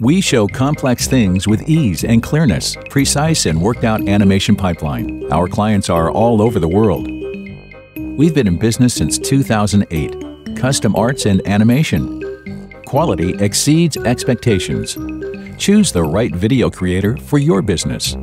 We show complex things with ease and clearness, precise and worked-out animation pipeline. Our clients are all over the world. We've been in business since 2008. Custom arts and animation. Quality exceeds expectations. Choose the right video creator for your business.